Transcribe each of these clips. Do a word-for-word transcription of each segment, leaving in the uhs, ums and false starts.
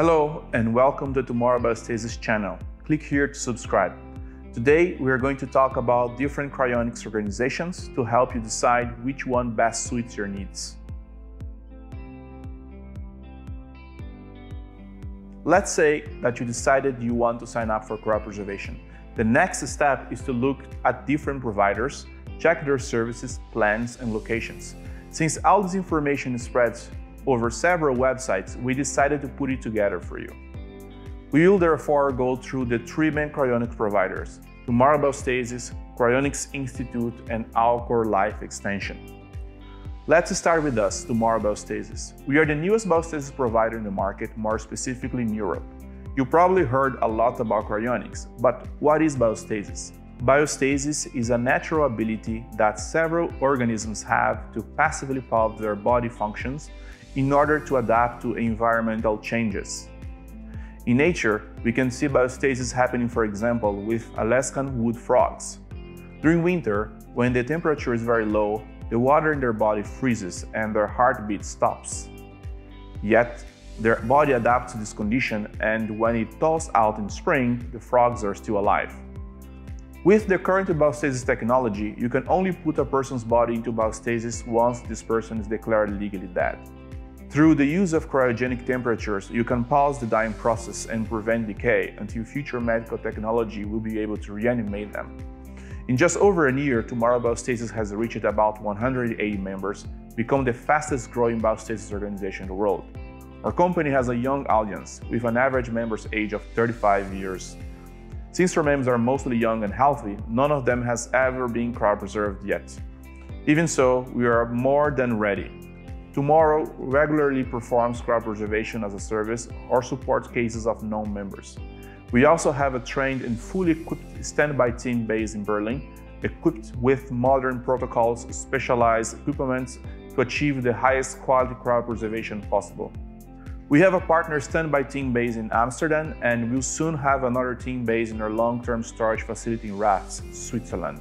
Hello and welcome to Tomorrow Biostasis channel. Click here to subscribe. Today we are going to talk about different cryonics organizations to help you decide which one best suits your needs. Let's say that you decided you want to sign up for cryopreservation. The next step is to look at different providers, check their services, plans, and locations. Since all this information spreads over several websites, we decided to put it together for you. We will therefore go through the three main cryonics providers: Tomorrow Biostasis, Cryonics Institute, and Alcor Life Extension. Let's start with us, Tomorrow Biostasis. We are the newest biostasis provider in the market, more specifically in Europe. You probably heard a lot about cryonics, but what is biostasis? Biostasis is a natural ability that several organisms have to passively pause their body functions in order to adapt to environmental changes. In nature, we can see biostasis happening, for example, with Alaskan wood frogs. During winter, when the temperature is very low, the water in their body freezes and their heartbeat stops. Yet, their body adapts to this condition, and when it thaws out in spring, the frogs are still alive. With the current biostasis technology, you can only put a person's body into biostasis once this person is declared legally dead. Through the use of cryogenic temperatures, you can pause the dying process and prevent decay until future medical technology will be able to reanimate them. In just over a year, Tomorrow Biostasis has reached about one hundred eighty members, become the fastest growing biostasis organization in the world. Our company has a young audience, with an average member's age of thirty-five years. Since our members are mostly young and healthy, none of them has ever been cryopreserved yet. Even so, we are more than ready. Tomorrow regularly performs cryopreservation as a service or supports cases of known members. We also have a trained and fully equipped standby team based in Berlin, equipped with modern protocols, specialized equipment to achieve the highest quality cryopreservation possible. We have a partner standby team based in Amsterdam, and we'll soon have another team based in our long-term storage facility in Rafts, Switzerland.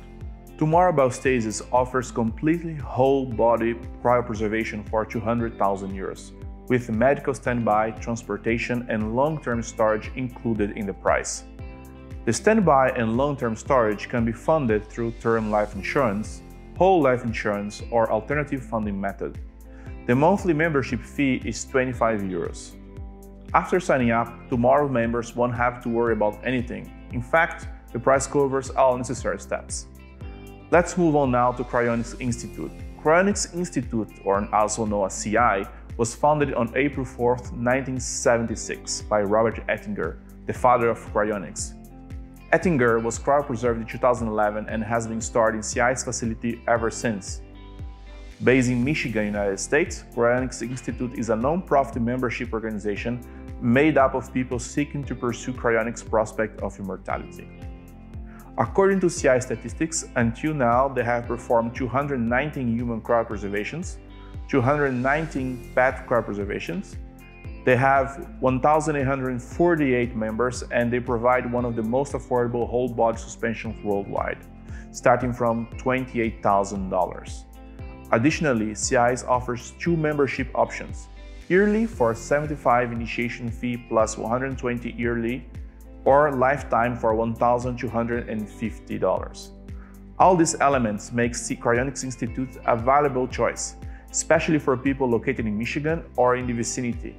Tomorrow Biostasis offers completely whole body cryopreservation for two hundred thousand euros, with medical standby, transportation, and long-term storage included in the price. The standby and long-term storage can be funded through term life insurance, whole life insurance, or alternative funding method. The monthly membership fee is twenty-five euros. After signing up, Tomorrow members won't have to worry about anything. In fact, the price covers all necessary steps. Let's move on now to Cryonics Institute. Cryonics Institute, or also known as C I, was founded on April fourth, nineteen seventy-six by Robert Ettinger, the father of cryonics. Ettinger was cryopreserved in two thousand eleven and has been stored in C I's facility ever since. Based in Michigan, United States, Cryonics Institute is a non-profit membership organization made up of people seeking to pursue cryonics' prospect of immortality. According to C I statistics, until now they have performed two hundred nineteen human cryopreservations, two hundred nineteen pet cryopreservations. They have one thousand eight hundred forty-eight members, and they provide one of the most affordable whole body suspensions worldwide, starting from twenty-eight thousand dollars. Additionally, C I offers two membership options: yearly for seventy-five initiation fee plus one hundred twenty yearly, or lifetime for one thousand two hundred fifty dollars. All these elements make Cryonics Institute a valuable choice, especially for people located in Michigan or in the vicinity.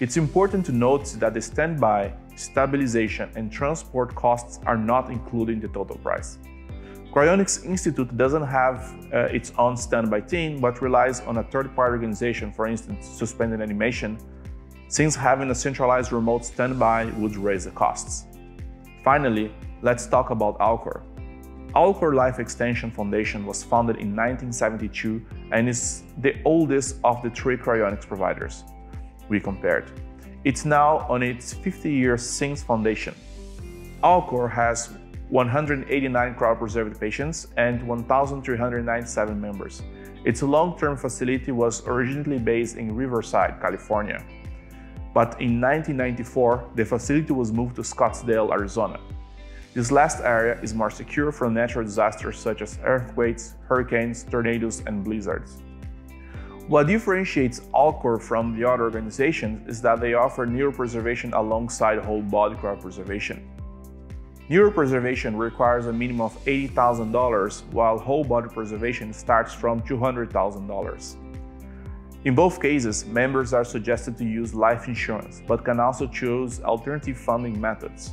It's important to note that the standby, stabilization, and transport costs are not included in the total price. Cryonics Institute doesn't have uh, its own standby team, but relies on a third-party organization, for instance, Suspended Animation, since having a centralized remote standby would raise the costs. Finally, let's talk about Alcor. Alcor Life Extension Foundation was founded in nineteen seventy-two and is the oldest of the three cryonics providers we compared. It's now on its fifty years since foundation. Alcor has one hundred eighty-nine cryopreserved patients and one thousand three hundred ninety-seven members. Its long-term facility was originally based in Riverside, California, but in nineteen ninety-four, the facility was moved to Scottsdale, Arizona. This last area is more secure from natural disasters such as earthquakes, hurricanes, tornadoes, and blizzards. What differentiates Alcor from the other organizations is that they offer neuropreservation alongside whole body cryopreservation. Neuropreservation requires a minimum of eighty thousand dollars, while whole body preservation starts from two hundred thousand dollars. In both cases, members are suggested to use life insurance, but can also choose alternative funding methods.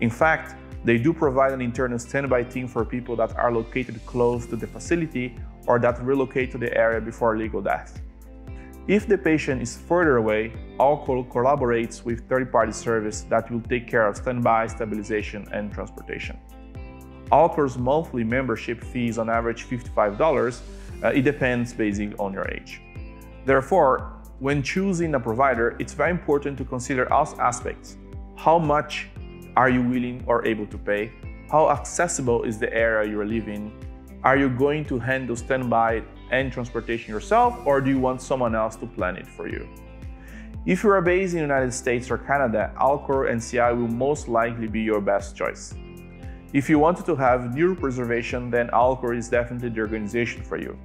In fact, they do provide an internal standby team for people that are located close to the facility or that relocate to the area before legal death. If the patient is further away, Alcor collaborates with third-party service that will take care of standby, stabilization, and transportation. Alcor's monthly membership fee is on average fifty-five dollars. Uh, it depends basing on your age. Therefore, when choosing a provider, it's very important to consider all aspects. How much are you willing or able to pay? How accessible is the area you are living? Are you going to handle standby and transportation yourself, or do you want someone else to plan it for you? If you are based in the United States or Canada, Alcor and C I will most likely be your best choice. If you wanted to have neuropreservation, then Alcor is definitely the organization for you.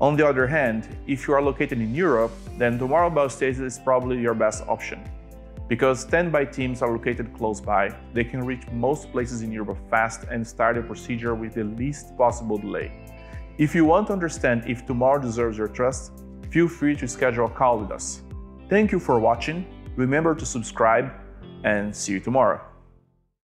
On the other hand, if you are located in Europe, then Tomorrow Biostasis is probably your best option. Because standby teams are located close by, they can reach most places in Europe fast and start a procedure with the least possible delay. If you want to understand if Tomorrow deserves your trust, feel free to schedule a call with us. Thank you for watching, remember to subscribe, and see you tomorrow.